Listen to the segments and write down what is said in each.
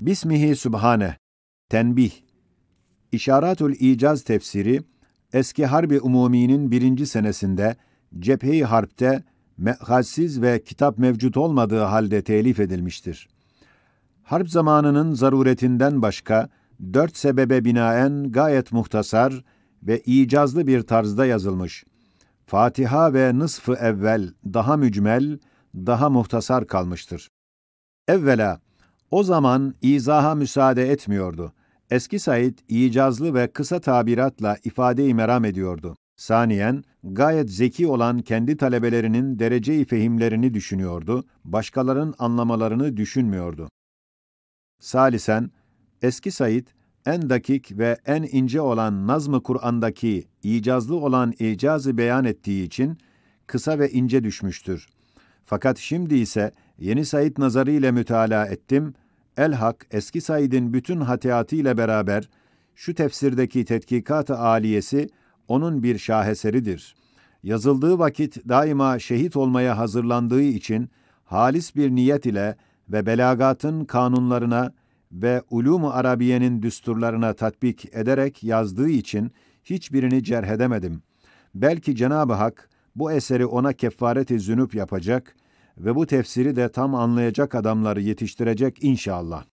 Bismihi Sübhaneh, Tenbih. İşârâtü'l-İ'câz tefsiri, eski Harb-i Umumi'nin 1. senesinde Cephe-i Harp'te mehazsiz ve kitap mevcut olmadığı halde telif edilmiştir. Harp zamanının zaruretinden başka, 4 sebebe binaen gayet muhtasar ve icazlı bir tarzda yazılmış. Fatiha ve nısf-ı evvel daha mücmel, daha muhtasar kalmıştır. Evvela, o zaman izaha müsaade etmiyordu. Eski Said, icazlı ve kısa tabiratla ifade-i meram ediyordu. Saniyen, gayet zeki olan kendi talebelerinin derece-i fehimlerini düşünüyordu, başkalarının anlamalarını düşünmüyordu. Salisen, eski Said, en dakik ve en ince olan nazm-ı Kur'an'daki icazlı olan icazı beyan ettiği için kısa ve ince düşmüştür. Fakat şimdi ise yeni Said nazarı ile mütalaa ettim, elhak eski Said'in bütün hatiyatı ile beraber şu tefsirdeki tetkikat-ı aliyesi onun bir şaheseridir. Yazıldığı vakit daima şehit olmaya hazırlandığı için halis bir niyet ile ve belagatın kanunlarına ve ulûm-u arabiyenin düsturlarına tatbik ederek yazdığı için hiçbirini cerhedemedim. Belki Cenab-ı Hak bu eseri ona kefaret-i zünüp yapacak ve bu tefsiri de tam anlayacak adamları yetiştirecek inşallah.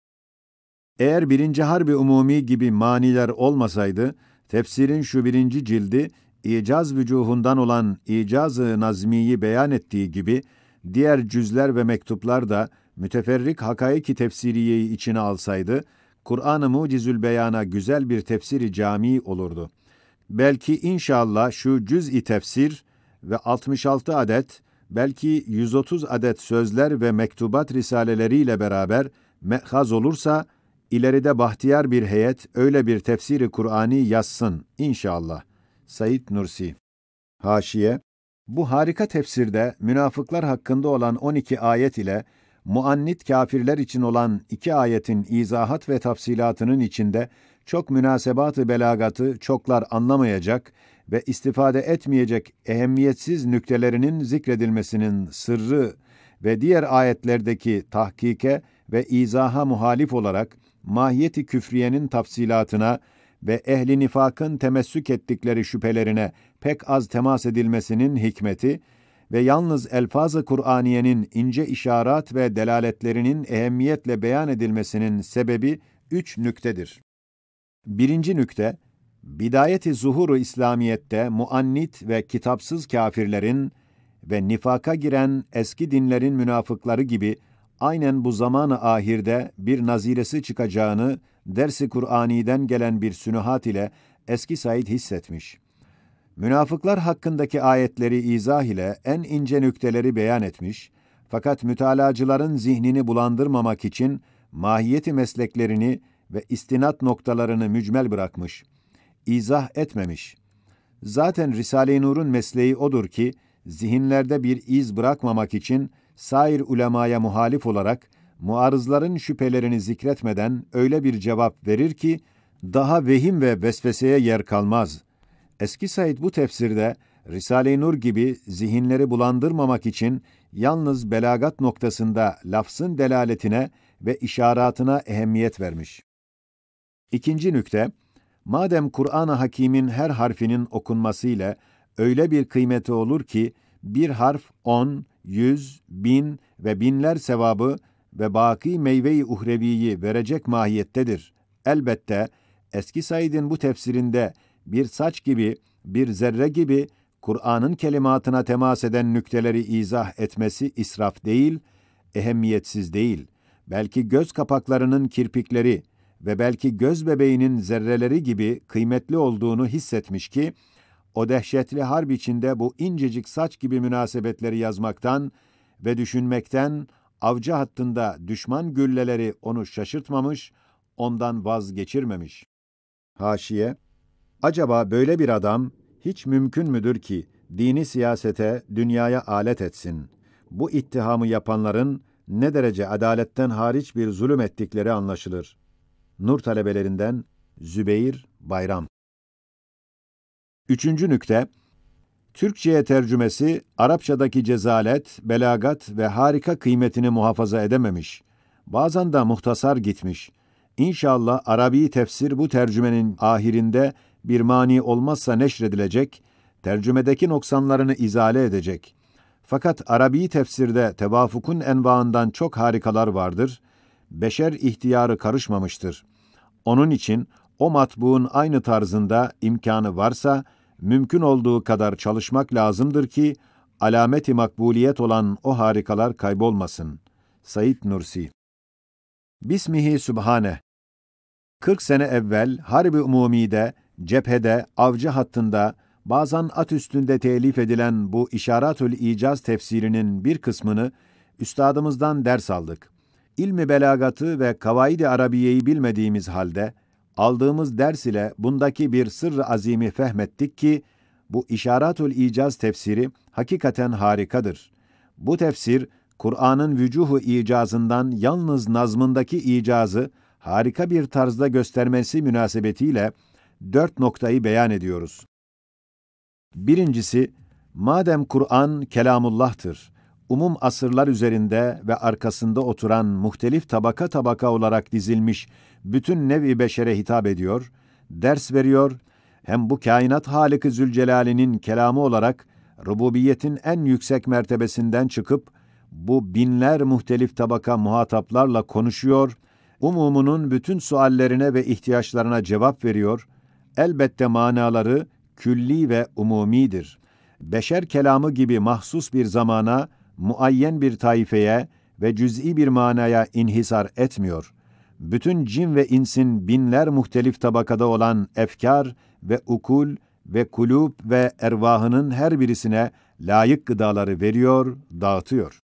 Eğer 1. Harb-i Umumi gibi maniler olmasaydı, tefsirin şu 1. cildi, icaz vücuhundan olan icaz-ı nazmiyi beyan ettiği gibi, diğer cüzler ve mektuplar da müteferrik hakaiki tefsiriyeyi içine alsaydı, Kur'an-ı Mucizül Beyan'a güzel bir tefsiri cami olurdu. Belki inşallah şu cüz-i tefsir ve 66 adet, belki 130 adet sözler ve mektubat risaleleriyle beraber mehaz olursa, ileride bahtiyar bir heyet öyle bir tefsiri Kur'an'i yazsın inşallah. Said Nursi. Haşiye, bu harika tefsirde münafıklar hakkında olan 12 ayet ile muannit kafirler için olan 2 ayetin izahat ve tafsilatının içinde çok münasebat-ı belagatı çoklar anlamayacak ve istifade etmeyecek ehemmiyetsiz nüktelerinin zikredilmesinin sırrı ve diğer ayetlerdeki tahkike ve izaha muhalif olarak mahiyeti küfriyenin tafsilatına ve ehli nifakın temessük ettikleri şüphelerine pek az temas edilmesinin hikmeti ve yalnız elfaz-ı Kur'aniyenin ince işaret ve delaletlerinin ehemmiyetle beyan edilmesinin sebebi 3 nüktedir. 1. nükte, bidayeti zuhuru İslamiyet'te muannit ve kitapsız kâfirlerin ve nifaka giren eski dinlerin münafıkları gibi aynen bu zaman-ı ahirde bir naziresi çıkacağını ders-i Kur'ani'den gelen bir sünuhat ile eski Said hissetmiş. Münafıklar hakkındaki ayetleri izah ile en ince nükteleri beyan etmiş, fakat mütalacıların zihnini bulandırmamak için mahiyeti mesleklerini ve istinat noktalarını mücmel bırakmış, izah etmemiş. Zaten Risale-i Nur'un mesleği odur ki, zihinlerde bir iz bırakmamak için sair ulemaya muhalif olarak muarızların şüphelerini zikretmeden öyle bir cevap verir ki, daha vehim ve vesveseye yer kalmaz. Eski Said bu tefsirde Risale-i Nur gibi zihinleri bulandırmamak için yalnız belagat noktasında lafzın delaletine ve işaratına ehemmiyet vermiş. 2. nükte, madem Kur'an-ı Hakîm'in her harfinin okunmasıyla öyle bir kıymeti olur ki, bir harf 10, 100, 1000 ve binler sevabı ve baki meyve-i uhreviyi verecek mahiyettedir. Elbette eski Said'in bu tefsirinde bir saç gibi, bir zerre gibi Kur'an'ın kelimatına temas eden nükteleri izah etmesi israf değil, ehemmiyetsiz değil. Belki göz kapaklarının kirpikleri ve belki göz bebeğinin zerreleri gibi kıymetli olduğunu hissetmiş ki, o dehşetli harp içinde bu incecik saç gibi münasebetleri yazmaktan ve düşünmekten avcı hattında düşman gülleleri onu şaşırtmamış, ondan vazgeçirmemiş. Haşiye, acaba böyle bir adam hiç mümkün müdür ki dini siyasete, dünyaya alet etsin? Bu ittihamı yapanların ne derece adaletten hariç bir zulüm ettikleri anlaşılır. Nur talebelerinden Zübeyir Bayram. 3. nükte, Türkçe'ye tercümesi Arapçadaki cezalet, belagat ve harika kıymetini muhafaza edememiş. Bazen de muhtasar gitmiş. İnşallah Arabi tefsir bu tercümenin ahirinde bir mani olmazsa neşredilecek, tercümedeki noksanlarını izale edecek. Fakat Arabi tefsirde tevafukun envaından çok harikalar vardır. Beşer ihtiyarı karışmamıştır. Onun için o matbuğun aynı tarzında imkanı varsa mümkün olduğu kadar çalışmak lazımdır ki alamet-i makbuliyet olan o harikalar kaybolmasın. Said Nursi. Bismihi Sübhane. 40 sene evvel Harb-i Umumi'de, cephede, avcı hattında, bazen at üstünde telif edilen bu İşârâtü'l-İ'câz tefsirinin bir kısmını üstadımızdan ders aldık. İlmi belagatı ve kavaid-i arabiyeyi bilmediğimiz halde, aldığımız ders ile bundaki bir sırr-ı azimi fehmettik ki, bu İşârâtü'l-İ'câz tefsiri hakikaten harikadır. Bu tefsir, Kur'an'ın vücuhu icazından yalnız nazmındaki icazı harika bir tarzda göstermesi münasebetiyle 4 noktayı beyan ediyoruz. Birincisi, madem Kur'an kelamullah'tır, umum asırlar üzerinde ve arkasında oturan muhtelif tabaka tabaka olarak dizilmiş bütün nev-i beşere hitap ediyor, ders veriyor, hem bu kainat Halik-i Zülcelal'inin kelamı olarak rububiyetin en yüksek mertebesinden çıkıp, bu binler muhtelif tabaka muhataplarla konuşuyor, umumunun bütün suallerine ve ihtiyaçlarına cevap veriyor, elbette manaları külli ve umumidir. Beşer kelamı gibi mahsus bir zamana, muayyen bir taifeye ve cüz'i bir manaya inhisar etmiyor. Bütün cin ve insin binler muhtelif tabakada olan efkar ve ukul ve kulub ve ervahının her birisine layık gıdaları veriyor, dağıtıyor.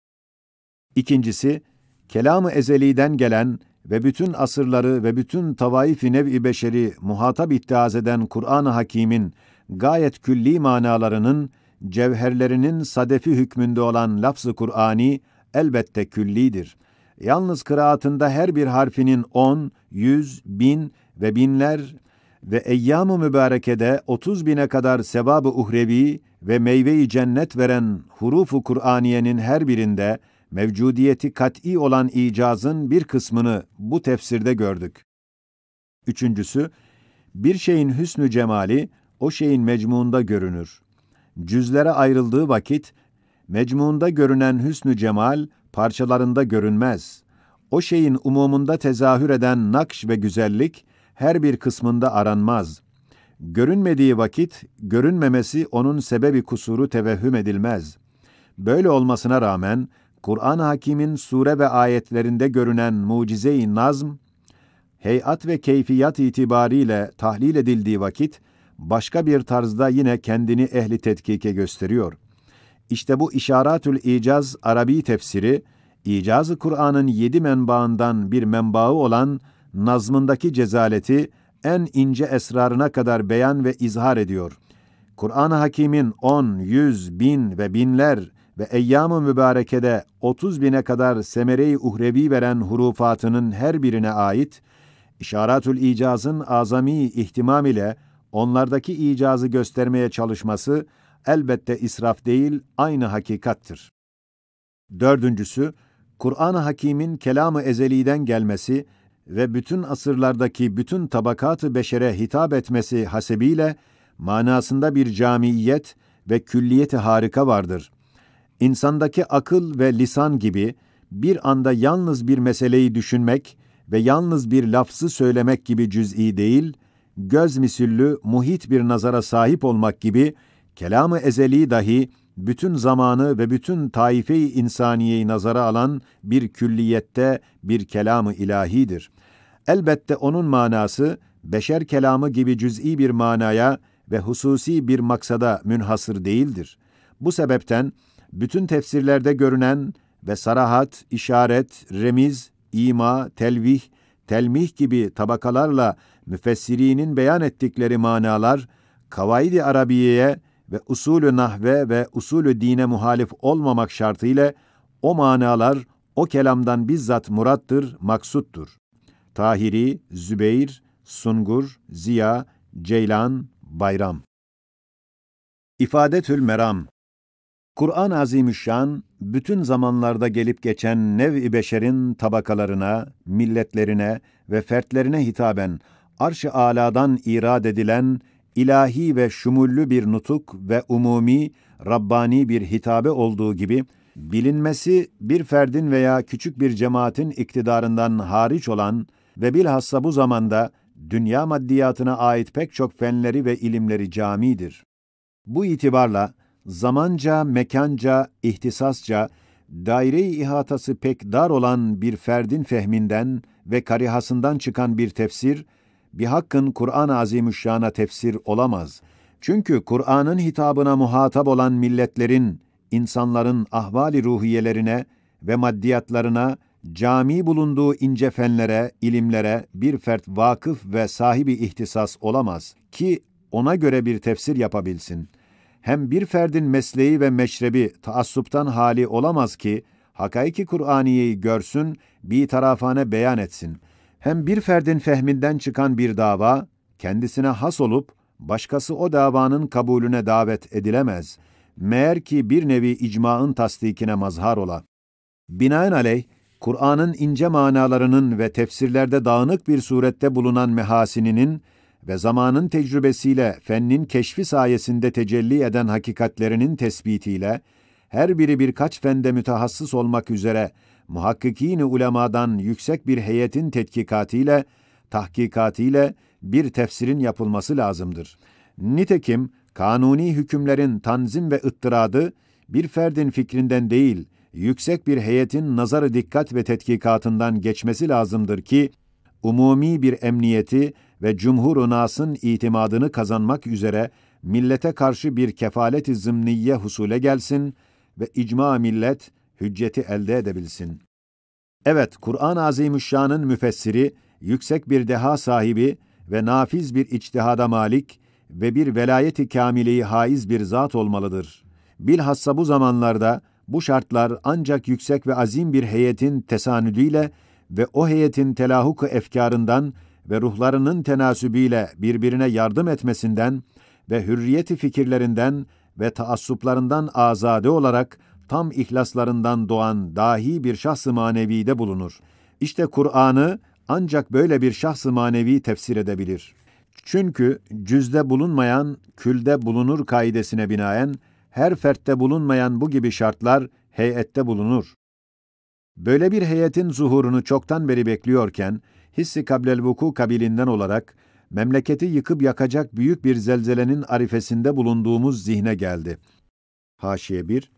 İkincisi, kelam-ı ezeliden gelen ve bütün asırları ve bütün tavaif-i nev-i beşeri muhatap ittihaz eden Kur'an-ı Hakîm'in gayet külli manalarının, cevherlerinin sadefi hükmünde olan lafz-ı Kur'ani elbette küllidir. Yalnız kıraatında her bir harfinin 10, 100, 1000 ve binler ve eyyam-ı mübarekede 30.000'e kadar sevab-ı uhrevi ve meyve-i cennet veren huruf-u Kur'aniyenin her birinde, mevcudiyeti kat'î olan icazın bir kısmını bu tefsirde gördük. Üçüncüsü, bir şeyin hüsnü cemali, o şeyin mecmuunda görünür. Cüzlere ayrıldığı vakit, mecmuunda görünen hüsnü cemal, parçalarında görünmez. O şeyin umumunda tezahür eden nakş ve güzellik, her bir kısmında aranmaz. Görünmediği vakit, görünmemesi onun sebebi kusuru tevehhüm edilmez. Böyle olmasına rağmen, Kur'an-ı Hakîm'in sure ve ayetlerinde görünen mucize-i nazm, heyat ve keyfiyat itibariyle tahlil edildiği vakit, başka bir tarzda yine kendini ehli tetkike gösteriyor. İşte bu İşârâtü'l-İ'câz Arabi tefsiri, icaz-ı Kur'an'ın 7 menbaından bir menbaı olan nazmındaki cezaleti en ince esrarına kadar beyan ve izhar ediyor. Kur'an-ı Hakîm'in 10, 100, 1000 ve binler, ve eyyam-ı mübarekede 30.000'e kadar semere-i uhrevi veren hurufatının her birine ait, İşârâtü'l-İ'câz'ın azami ihtimam ile onlardaki icazı göstermeye çalışması elbette israf değil, aynı hakikattir. Dördüncüsü, Kur'an-ı Hakîm'in kelam-ı ezeliden gelmesi ve bütün asırlardaki bütün tabakat-ı beşere hitap etmesi hasebiyle manasında bir camiyet ve külliyeti harika vardır. İnsandaki akıl ve lisan gibi bir anda yalnız bir meseleyi düşünmek ve yalnız bir lafzı söylemek gibi cüz'i değil, göz misillü muhit bir nazara sahip olmak gibi kelam-ı ezeli dahi bütün zamanı ve bütün taife-i insaniyeyi nazara alan bir külliyette bir kelam-ı ilahidir. Elbette onun manası beşer kelamı gibi cüz'i bir manaya ve hususi bir maksada münhasır değildir. Bu sebepten bütün tefsirlerde görünen ve sarahat, işaret, remiz, ima, telvih, telmih gibi tabakalarla müfessirinin beyan ettikleri manalar, kavaid-i arabiyeye ve usulü nahve ve usulü dine muhalif olmamak şartıyla o manalar o kelamdan bizzat murattır, maksuttur. Tahiri, Zübeyir, Sungur, Ziya, Ceylan, Bayram. İfadetül Meram. Kur'an-ı Azimüşşan, bütün zamanlarda gelip geçen nev-i beşerin tabakalarına, milletlerine ve fertlerine hitaben arş-ı âlâdan irad edilen ilahi ve şumullü bir nutuk ve umumi, rabbani bir hitabe olduğu gibi, bilinmesi bir ferdin veya küçük bir cemaatin iktidarından hariç olan ve bilhassa bu zamanda dünya maddiyatına ait pek çok fenleri ve ilimleri camidir. Bu itibarla, zamanca, mekanca, ihtisasca, daire-i ihatası pek dar olan bir ferdin fehminden ve karihasından çıkan bir tefsir, bihakkın Kur'an-ı Azimüşşan'a tefsir olamaz. Çünkü Kur'an'ın hitabına muhatap olan milletlerin, insanların ahvali ruhiyelerine ve maddiyatlarına, cami bulunduğu ince fenlere, ilimlere bir fert vakıf ve sahibi ihtisas olamaz ki ona göre bir tefsir yapabilsin. Hem bir ferdin mesleği ve meşrebi taassuptan hali olamaz ki hakaiki Kur'aniyeyi görsün, bir tarafane beyan etsin. Hem bir ferdin fehminden çıkan bir dava kendisine has olup başkası o davanın kabulüne davet edilemez. Meğer ki bir nevi icmaın tasdikine mazhar ola. Binaenaleyh Kur'an'ın ince manalarının ve tefsirlerde dağınık bir surette bulunan mehasininin ve zamanın tecrübesiyle fennin keşfi sayesinde tecelli eden hakikatlerinin tespitiyle her biri birkaç fende mütehassıs olmak üzere muhakkikîn-i ulemadan yüksek bir heyetin tetkikatiyle, tahkikatiyle bir tefsirin yapılması lazımdır. Nitekim kanuni hükümlerin tanzim ve ıttıradı bir ferdin fikrinden değil, yüksek bir heyetin nazarı dikkat ve tetkikatından geçmesi lazımdır ki, umumi bir emniyeti ve cumhur-u nas'ın itimadını kazanmak üzere millete karşı bir kefalet-i zımniye husule gelsin ve icma millet hücceti elde edebilsin. Evet, Kur'an-ı Azimüşşan'ın müfessiri, yüksek bir deha sahibi ve nafiz bir içtihada malik ve bir velayet-i kamileyi haiz bir zat olmalıdır. Bilhassa bu zamanlarda, bu şartlar ancak yüksek ve azim bir heyetin tesanüdüyle ve o heyetin telahuk-ı efkârından ve ruhlarının tenasübüyle birbirine yardım etmesinden ve hürriyeti fikirlerinden ve taassuplarından azade olarak tam ihlaslarından doğan dahi bir şahs-ı manevide bulunur. İşte Kur'an'ı ancak böyle bir şahs-ı manevi tefsir edebilir. Çünkü cüzde bulunmayan, külde bulunur kaidesine binaen, her fertte bulunmayan bu gibi şartlar heyette bulunur. Böyle bir heyetin zuhurunu çoktan beri bekliyorken, hissi kablel vuku kabilinden olarak, memleketi yıkıp yakacak büyük bir zelzelenin arifesinde bulunduğumuz zihne geldi. Haşiye 1.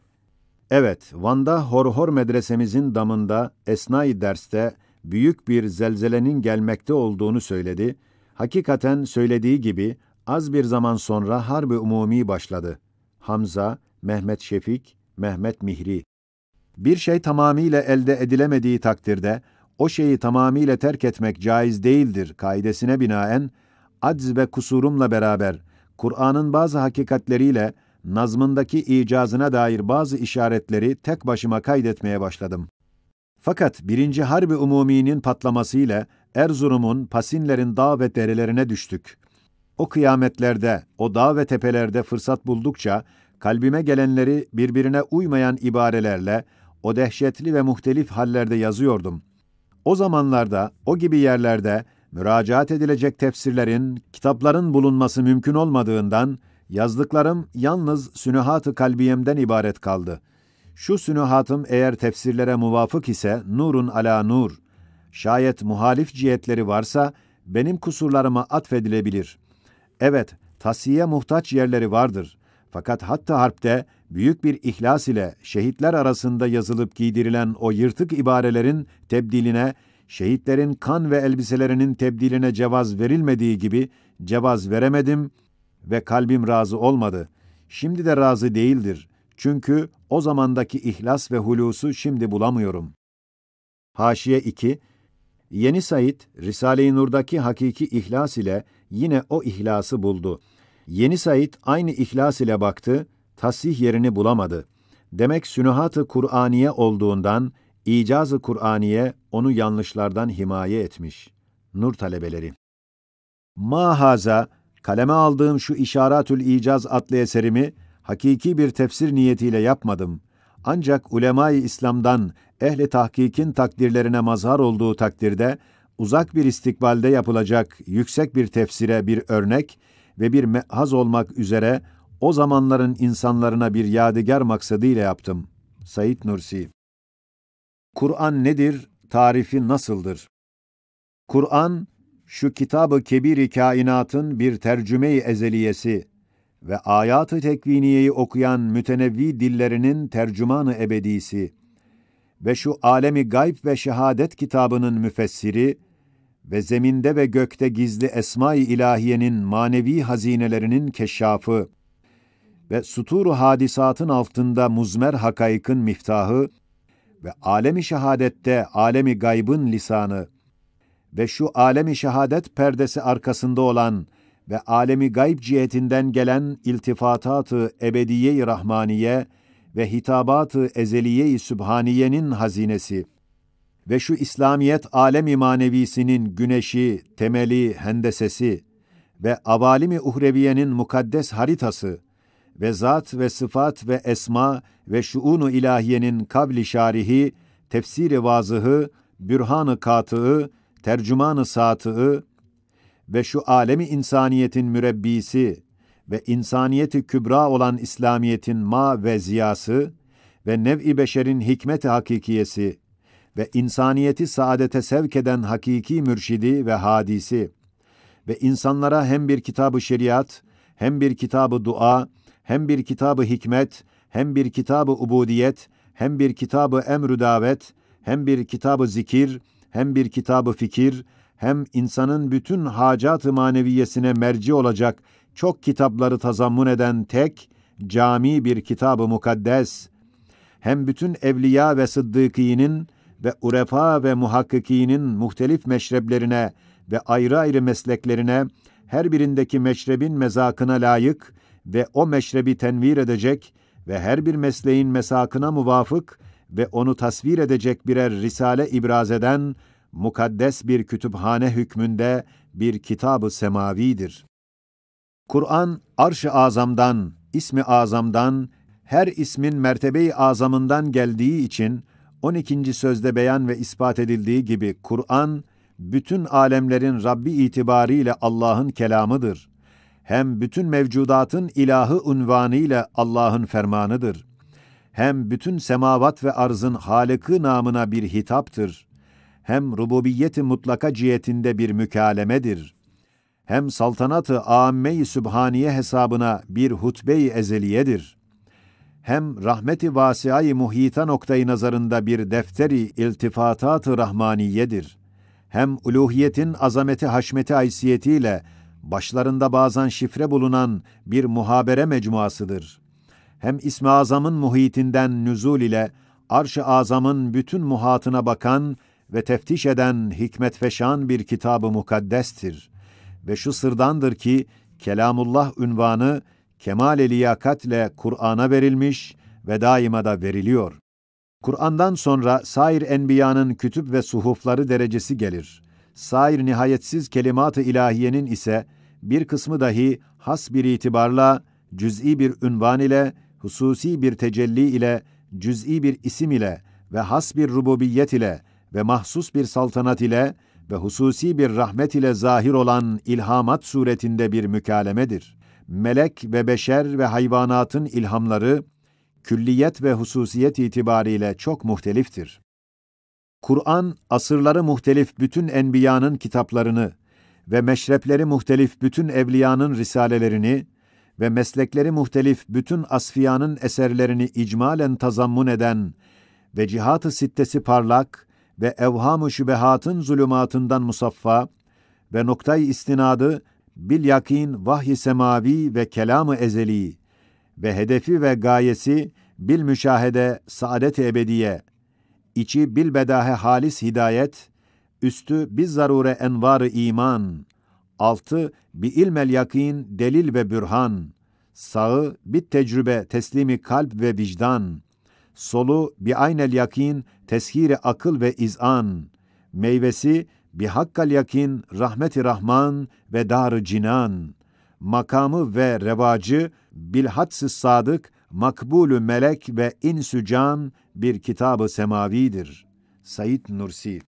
Evet, Van'da Horhor medresemizin damında, esnai derste, büyük bir zelzelenin gelmekte olduğunu söyledi. Hakikaten söylediği gibi, az bir zaman sonra harb-i umumi başladı. Hamza, Mehmet Şefik, Mehmet Mihri. Bir şey tamamıyla elde edilemediği takdirde, o şeyi tamamıyla terk etmek caiz değildir kaidesine binaen, acz ve kusurumla beraber, Kur'an'ın bazı hakikatleriyle, nazmındaki icazına dair bazı işaretleri tek başıma kaydetmeye başladım. Fakat 1. Harb-i Umumi'nin patlamasıyla, Erzurum'un, Pasinler'in dağ ve derelerine düştük. O kıyametlerde, o dağ ve tepelerde fırsat buldukça, kalbime gelenleri birbirine uymayan ibarelerle, o dehşetli ve muhtelif hallerde yazıyordum. O zamanlarda, o gibi yerlerde, müracaat edilecek tefsirlerin, kitapların bulunması mümkün olmadığından, yazdıklarım yalnız sünühat-ı kalbiyemden ibaret kaldı. Şu sünühatım eğer tefsirlere muvafık ise, nurun ala nur, şayet muhalif cihetleri varsa, benim kusurlarıma atfedilebilir. Evet, tasiye muhtaç yerleri vardır. Fakat hatta harpte büyük bir ihlas ile şehitler arasında yazılıp giydirilen o yırtık ibarelerin tebdiline, şehitlerin kan ve elbiselerinin tebdiline cevaz verilmediği gibi cevaz veremedim ve kalbim razı olmadı. Şimdi de razı değildir. Çünkü o zamandaki ihlas ve hulusu şimdi bulamıyorum. Haşiye 2. Yeni Said, Risale-i Nur'daki hakiki ihlas ile yine o ihlası buldu. Yeni Said aynı ihlas ile baktı, tasih yerini bulamadı. Demek sünühat-ı Kur'aniye olduğundan, icaz-ı Kur'aniye onu yanlışlardan himaye etmiş. Nur talebeleri. Mahaza, kaleme aldığım şu İşârâtü'l-İ'câz adlı eserimi, hakiki bir tefsir niyetiyle yapmadım. Ancak ulema-i İslam'dan ehli tahkikin takdirlerine mazhar olduğu takdirde uzak bir istikbalde yapılacak yüksek bir tefsire bir örnek ve bir mehaz olmak üzere o zamanların insanlarına bir yadigar maksadıyla yaptım. Said Nursi. Kur'an nedir? Tarifi nasıldır? Kur'an, şu kitab-ı kebir-i kainatın bir tercüme-i ezeliyesi ve ayat-ı tekviniyeyi okuyan mütenevvi dillerinin tercüman-ı ebedisi ve şu alemi gayb ve şehadet kitabının müfessiri ve zeminde ve gökte gizli esma-i ilahiyenin manevi hazinelerinin keşşafı ve sutur-u hadisatın altında muzmer hakaykın miftahı ve alemi şehadette alemi gaybın lisanı ve şu alemi şehadet perdesi arkasında olan ve alemi gayb cihetinden gelen iltifatat-ı ebediye-i rahmaniye ve hitabat-ı ezeliye-i sübhaniyenin hazinesi ve şu İslamiyet alemi manevisinin güneşi, temeli, hendesesi ve avalimi uhreviyenin mukaddes haritası ve zat ve sıfat ve esma ve şuun-u ilahiyenin kavli şarihi, tefsiri vazıhı, bürhan-ı katı'ı, tercüman-ı satı'ı ve şu alemi insaniyetin mürebbisi ve insaniyeti kübra olan İslamiyetin ma ve ziyası ve nev-i beşerin hikmet-i hakikiyesi ve insaniyeti saadete sevk eden hakiki mürşidi ve hadisi ve insanlara hem bir kitab-ı şeriat, hem bir kitab-ı dua, hem bir kitab-ı hikmet, hem bir kitab-ı ubudiyet, hem bir kitab-ı emr-ü davet, hem bir kitab-ı zikir, hem bir kitab-ı fikir, hem insanın bütün hacat-ı maneviyesine merci olacak çok kitapları tazammun eden tek, cami bir kitab-ı mukaddes, hem bütün evliya ve sıddıkînin ve urefa ve muhakkikînin muhtelif meşreblerine ve ayrı ayrı mesleklerine, her birindeki meşrebin mezakına layık ve o meşrebi tenvir edecek ve her bir mesleğin mesakına muvafık ve onu tasvir edecek birer risale ibraz eden mukaddes bir kütüphane hükmünde bir kitab-ı semavidir. Kur'an, arş-ı azamdan, ismi azamdan, her ismin mertebe-i azamından geldiği için 12. sözde beyan ve ispat edildiği gibi Kur'an, bütün alemlerin Rabbi itibariyle Allah'ın kelamıdır. Hem bütün mevcudatın ilahı unvanıyla Allah'ın fermanıdır. Hem bütün semavat ve arzın Halık'ı namına bir hitaptır. Hem rububiyeti mutlaka cihetinde bir mükalemedir. Hem saltanat-ı âmme-i sübhaniye hesabına bir hutbe-i ezeliyedir. Hem rahmet-i vâsia-i muhita noktayı nazarında bir defter-i iltifatat-ı rahmaniyedir. Hem uluhiyetin azameti haşmeti haysiyetiyle başlarında bazen şifre bulunan bir muhabere mecmuasıdır. Hem İsm-i Azam'ın muhitinden nüzul ile Arş-ı Azam'ın bütün muhatına bakan ve teftiş eden hikmetfeşan bir kitab-ı mukaddestir. Ve şu sırdandır ki Kelamullah unvanı kemal-i liyakatle Kur'an'a verilmiş ve daima da veriliyor. Kur'an'dan sonra sair enbiyanın kütüp ve suhufları derecesi gelir. Sair nihayetsiz kelimat-ı ilahiyenin ise bir kısmı dahi has bir itibarla, cüz'i bir unvan ile, hususi bir tecelli ile, cüz'i bir isim ile ve has bir rububiyet ile ve mahsus bir saltanat ile ve hususi bir rahmet ile zahir olan ilhamat suretinde bir mükalemedir. Melek ve beşer ve hayvanatın ilhamları, külliyet ve hususiyet itibariyle çok muhteliftir. Kur'an, asırları muhtelif bütün enbiyanın kitaplarını ve meşrepleri muhtelif bütün evliyanın risalelerini ve meslekleri muhtelif bütün asfiyanın eserlerini icmalen tazammun eden ve cihat-ı sittesi parlak ve evham-ı şübehatın zulümatından musaffa ve noktay-ı istinadı bil yakin vahyi semavi ve kelam-ı ezeli ve hedefi ve gayesi bil müşahede saadet-i ebediye, içi bil bedahe halis hidayet, üstü biz zarure envar-ı iman, altı bi ilmel yakin delil ve bürhan, sağı bit tecrübe teslimi kalp ve vicdan, solu bi aynel yakin teshir-i akıl ve izan, meyvesi bi hakkal yakin rahmet-i rahman ve dar-ı cinan, makamı ve revacı bilhads-ı sadık, makbul-ü melek ve insü can bir kitab-ı semavidir. Said Nursi.